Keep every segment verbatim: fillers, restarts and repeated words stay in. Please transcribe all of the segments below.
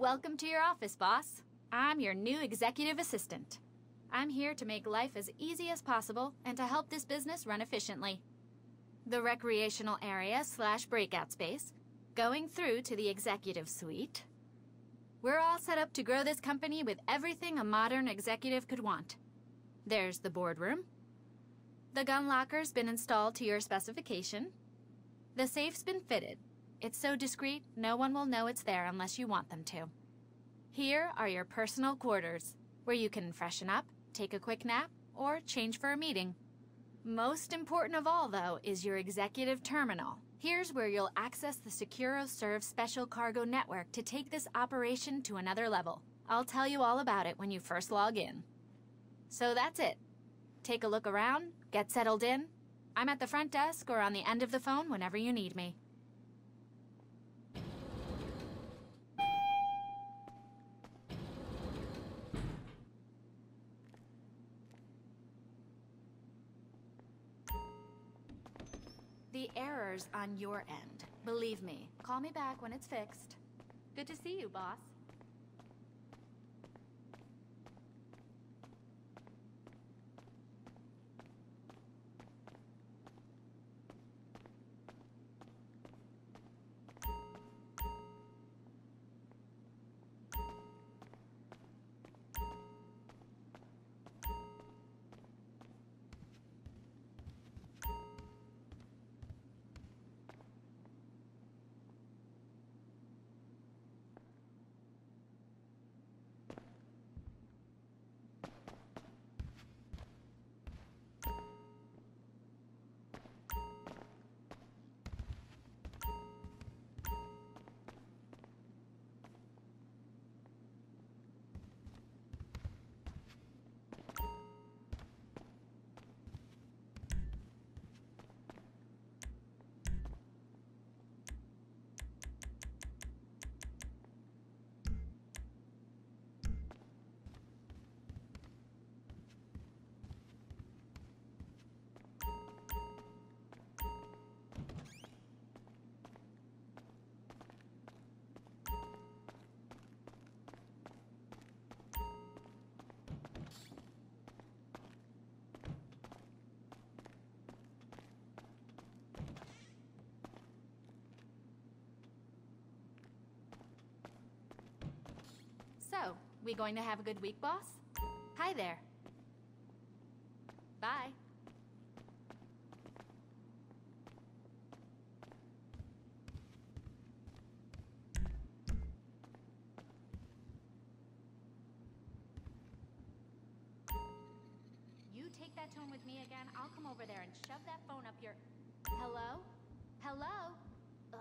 Welcome to your office, boss. I'm your new executive assistant. I'm here to make life as easy as possible and to help this business run efficiently. The recreational area slash breakout space, going through to the executive suite. We're all set up to grow this company with everything a modern executive could want. There's the boardroom. The gun locker's been installed to your specification. The safe's been fitted. It's so discreet, no one will know it's there unless you want them to. Here are your personal quarters, where you can freshen up, take a quick nap, or change for a meeting. Most important of all, though, is your executive terminal. Here's where you'll access the SecuroServe Special Cargo Network to take this operation to another level. I'll tell you all about it when you first log in. So that's it. Take a look around, get settled in. I'm at the front desk or on the end of the phone whenever you need me. The error's on your end. Believe me. Call me back when it's fixed. Good to see you, boss. So, we going to have a good week, boss? Hi there. Bye. You take that tone with me again, I'll come over there and shove that phone up your... Hello? Hello? Ugh.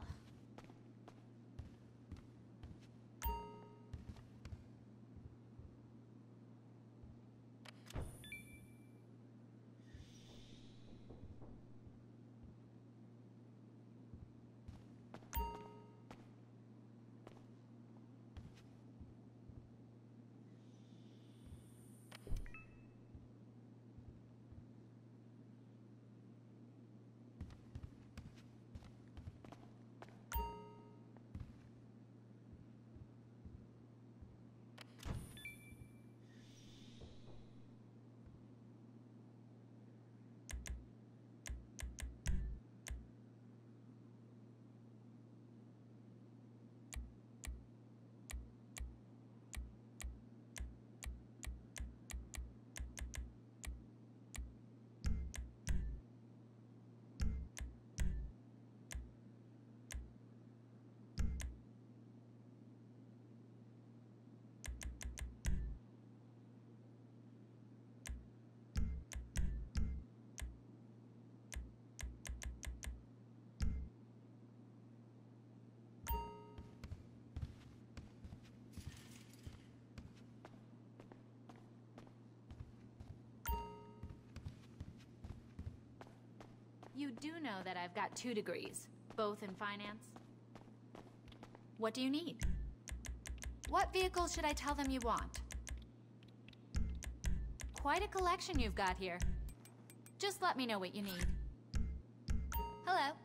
You do know that I've got two degrees, both in finance. What do you need? What vehicle should I tell them you want? Quite a collection you've got here. Just let me know what you need. Hello.